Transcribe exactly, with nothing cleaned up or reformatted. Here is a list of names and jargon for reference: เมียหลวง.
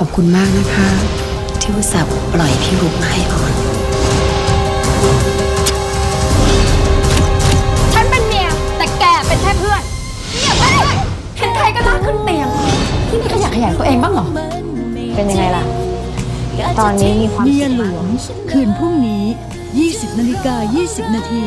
ขอบคุณมากนะคะที่อุตส่าห์ปล่อยพี่รุ้งให้ออนฉันเป็นเมียแต่แกเป็นแค่เพื่อนเนี่ยเฮ้ยเห็นใครก็ลากขึ้นเตียงที่นี่ขยันขยันตัวเองบ้างเหรอเป็นยังไงล่ะตอนนี้มีความเมียหลวงคืนพรุ่งนี้ยี่สิบนาฬิกายี่สิบนาที